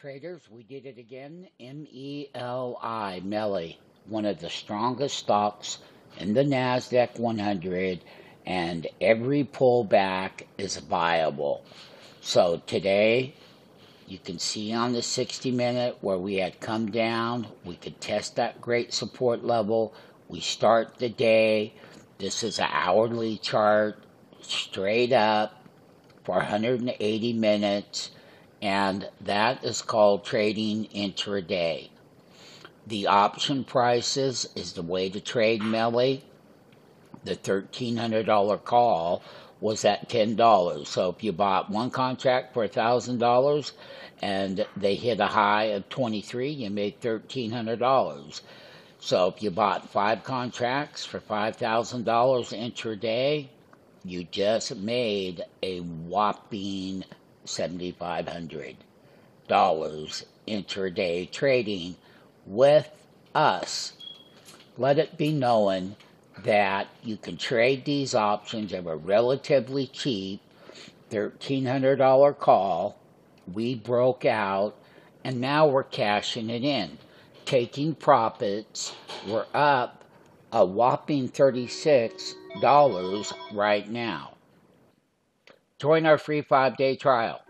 Traders, we did it again. MELI, MELI, one of the strongest stocks in the NASDAQ 100, and every pullback is viable. So today, you can see on the 60-minute where we had come down, we could test that great support level. We start the day. This is an hourly chart, straight up for 180 minutes. And that is called trading intraday. The option prices is the way to trade MELI. The $1,300 call was at $10. So if you bought one contract for $1,000 and they hit a high of 23, you made $1,300. So if you bought 5 contracts for $5,000 intraday, you just made a whopping $7,500 intraday trading with us. Let it be known that you can trade these options at a relatively cheap $1,300 call. We broke out and now we're cashing it in, taking profits. We're up a whopping $36 right now. Join our free 5-day trial.